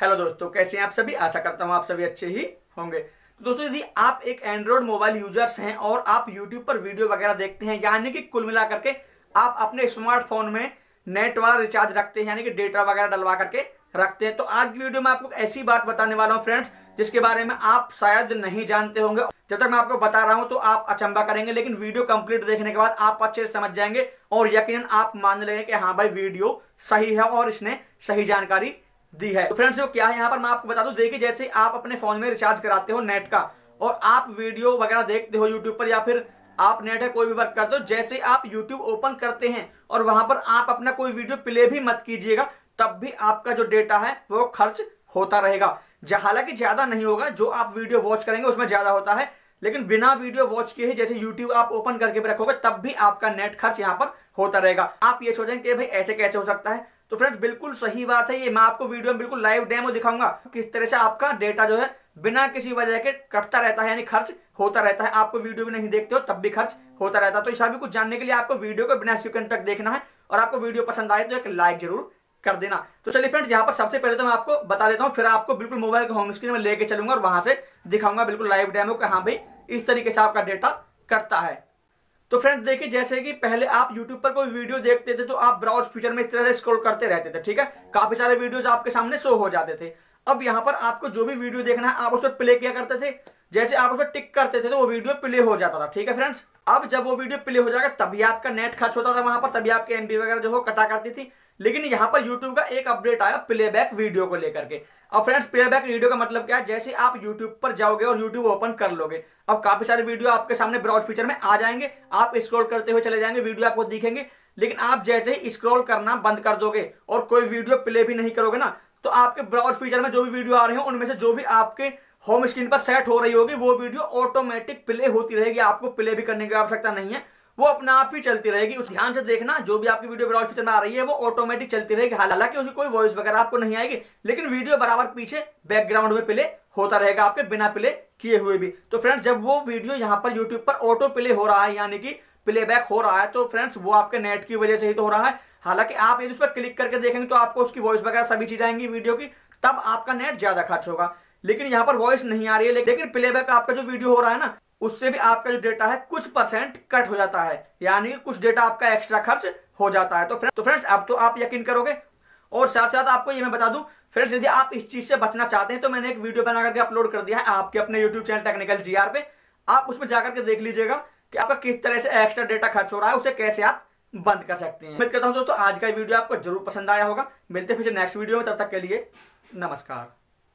Hello दोस्तों, कैसे हैं आप सभी। आशा करता हूं आप सभी अच्छे ही होंगे। तो दोस्तों, यदि आप एक एंड्रॉयड मोबाइल यूजर्स हैं और आप YouTube पर वीडियो वगैरह देखते हैं, यानी कि कुल मिला करके आप अपने स्मार्टफोन में नेट वाला रिचार्ज रखते हैं, यानी कि डेटा वगैरह डलवा करके रखते हैं, तो आज की वीडियो में आपको ऐसी बात बताने वाला हूँ फ्रेंड्स, जिसके बारे में आप शायद नहीं जानते होंगे। जब तक मैं आपको बता रहा हूँ तो आप अचंभा करेंगे, लेकिन वीडियो कंप्लीट देखने के बाद आप अच्छे से समझ जाएंगे और यकीनन आप मान लेंगे कि हाँ भाई वीडियो सही है और इसने सही जानकारी दी है। तो फ्रेंड्स, वो क्या है यहाँ पर मैं आपको बता दूं। देखिए, जैसे आप अपने फोन में रिचार्ज कराते हो नेट का और आप वीडियो वगैरह देखते हो यूट्यूब पर, या फिर आप नेट है कोई भी वर्क करते हो, जैसे आप यूट्यूब ओपन करते हैं और वहां पर आप अपना कोई वीडियो प्ले भी मत कीजिएगा, तब भी आपका जो डेटा है वो खर्च होता रहेगा। हालांकि ज्यादा नहीं होगा, जो आप वीडियो वॉच करेंगे उसमें ज्यादा होता है, लेकिन बिना वीडियो वॉच किए ही जैसे YouTube आप ओपन करके भी रखोगे तब भी आपका नेट खर्च यहाँ पर होता रहेगा। आप ये सोचेंगे कि भाई ऐसे कैसे हो सकता है, तो फ्रेंड्स बिल्कुल सही बात है। ये मैं आपको वीडियो में बिल्कुल लाइव डेमो दिखाऊंगा किस तरह से आपका डेटा जो है बिना किसी वजह के कटता रहता है, यानी खर्च होता रहता है। आपको वीडियो भी नहीं देखते हो तब भी खर्च होता रहता है। तो ये सभी कुछ जानने के लिए आपको वीडियो को बिना स्किप तक देखना है, और आपको वीडियो पसंद आए तो एक लाइक जरूर कर देना। तो चलिए फ्रेंड्स, यहाँ पर सबसे पहले तो मैं आपको बता देता हूँ, फिर आपको बिल्कुल मोबाइल के होम स्क्रीन में लेके चलूंगा और वहां से दिखाऊंगा बिल्कुल लाइव डेमो कि हाँ भाई इस तरीके से आपका डेटा कटता है। तो फ्रेंड्स देखिए, जैसे कि पहले आप YouTube पर कोई वीडियो देखते थे तो आप ब्राउज फीचर में इस तरह से स्क्रॉल करते रहते थे, ठीक है, काफी सारे वीडियोस आपके सामने शो हो जाते थे। अब यहाँ पर आपको जो भी वीडियो देखना है आप उस पर प्ले किया करते थे, जैसे आप उस पर टिक करते थे तो वो वीडियो प्ले हो जाता था, ठीक है फ्रेंड्स। अब जब वो वीडियो प्ले हो जाएगा तभी आपका नेट खर्च होता था वहां पर, तभी आपके एमबी वगैरह जो हो कटा करती थी। लेकिन यहाँ पर YouTube का एक अपडेट आया प्लेबैक वीडियो को लेकर के। अब फ्रेंड्स प्लेबैक वीडियो का मतलब क्या है, जैसे आप YouTube पर जाओगे और YouTube ओपन कर लोगे, अब काफी सारे वीडियो आपके सामने ब्राउज फीचर में आ जाएंगे, आप स्क्रॉल करते हुए चले जाएंगे, वीडियो आपको दिखेंगे, लेकिन आप जैसे ही स्क्रॉल करना बंद कर दोगे और कोई वीडियो प्ले भी नहीं करोगे ना, तो आपके ब्राउज फीचर में जो भी वीडियो आ रहे हो उनमें से जो भी आपके होम स्क्रीन पर सेट हो रही होगी वो वीडियो ऑटोमेटिक प्ले होती रहेगी, आपको प्ले भी करने की आवश्यकता नहीं है, वो अपना आप ही चलती रहेगी। उस ध्यान से देखना, जो भी आपकी वीडियो ब्राउज फीचर में आ रही है वो ऑटोमेटिक चलती रहेगी। हालांकि उसकी कोई वॉइस वगैरह आपको नहीं आएगी, लेकिन वीडियो बराबर पीछे बैकग्राउंड में प्ले होता रहेगा आपके बिना प्ले किए हुए भी। तो फ्रेंड्स जब वो वीडियो यहाँ पर यूट्यूब पर ऑटो प्ले हो रहा है, यानी कि प्लेबैक हो रहा है, तो फ्रेंड्स वो आपके नेट की वजह से ही तो हो रहा है। हालांकि आप यदि उस पर क्लिक करके देखेंगे तो आपको उसकी वॉइस वगैरह सभी चीज आएंगी वीडियो की, तब आपका नेट ज्यादा खर्च होगा। लेकिन यहाँ पर वॉइस नहीं आ रही है, लेकिन प्लेबैक आपका जो वीडियो हो रहा है ना उससे भी आपका जो डेटा है कुछ परसेंट कट हो जाता है, यानी कुछ डेटा आपका एक्स्ट्रा खर्च हो जाता है। तो फ्रेंड्स अब तो आप यकीन करोगे। और साथ साथ आपको ये मैं बता दूं फ्रेंड्स, यदि आप इस चीज से बचना चाहते हैं तो मैंने एक वीडियो बना करके अपलोड कर दिया है आपके अपने यूट्यूब चैनल टेक्निकल GR पे। आप उसमें जाकर के देख लीजिएगा कि आपका किस तरह से एक्स्ट्रा डेटा खर्च हो रहा है, उसे कैसे आप बंद कर सकते हैं। उम्मीद करता हूं दोस्तों आज का वीडियो आपको जरूर पसंद आया होगा। मिलते हैं फिर नेक्स्ट वीडियो में, तब तक के लिए नमस्कार।